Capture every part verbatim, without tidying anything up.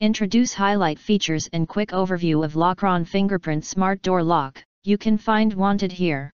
Introduce highlight features and quick overview of LOQRON Fingerprint Smart Door Lock. You can find wanted here.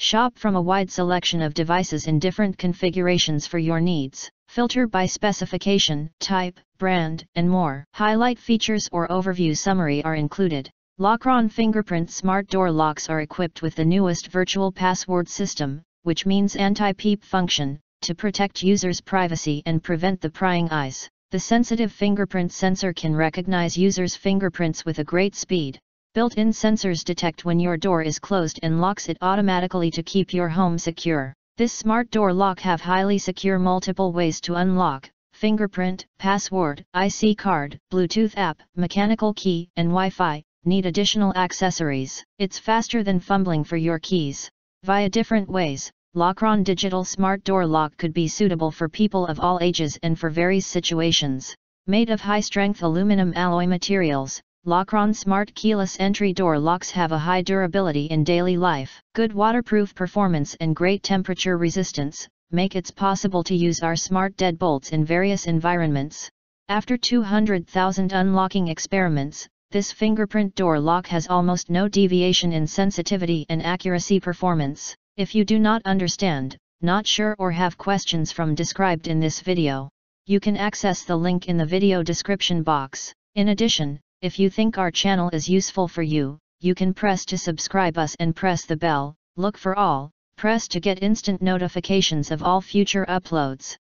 Shop from a wide selection of devices in different configurations for your needs. Filter by specification, type, brand, and more. Highlight features or overview summary are included. LOQRON Fingerprint Smart Door Locks are equipped with the newest virtual password system, which means anti-peep function, to protect users' privacy and prevent the prying eyes. The sensitive fingerprint sensor can recognize users' fingerprints with a great speed. Built-in sensors detect when your door is closed and locks it automatically to keep your home secure. This smart door lock have highly secure multiple ways to unlock: fingerprint, password, I C card, Bluetooth app, mechanical key, and Wi-Fi. Need additional accessories? It's faster than fumbling for your keys. Via different ways, LOQRON Digital Smart Door Lock could be suitable for people of all ages and for various situations. Made of high-strength aluminum alloy materials, LOQRON Smart Keyless Entry Door Locks have a high durability in daily life. Good waterproof performance and great temperature resistance make it possible to use our smart deadbolts in various environments. After two hundred thousand unlocking experiments, this fingerprint door lock has almost no deviation in sensitivity and accuracy performance. If you do not understand, not sure, or have questions from described in this video, you can access the link in the video description box. In addition, if you think our channel is useful for you, you can press to subscribe us and press the bell, look for all, press to get instant notifications of all future uploads.